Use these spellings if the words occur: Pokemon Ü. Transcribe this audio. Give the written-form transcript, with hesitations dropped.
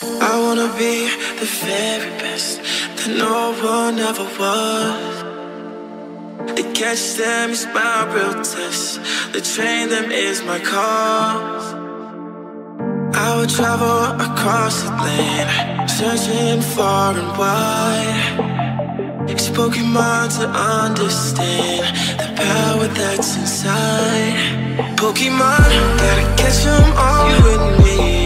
I wanna be the very best that no one ever was. To catch them is my real test, to train them is my cause. I would travel across the land, searching far and wide. It's Pokemon to understand the power that's inside. Pokemon, gotta catch them all, you and me.